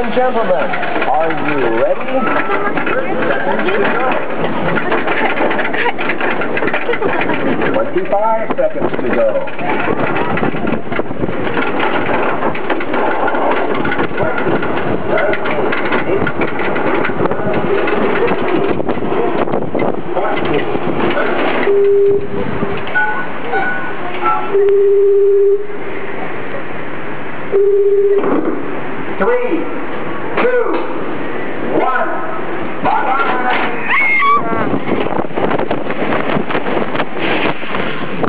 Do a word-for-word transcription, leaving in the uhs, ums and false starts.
and gentlemen, are you ready? Twenty-five seconds to go. Three, two, one, bye-bye.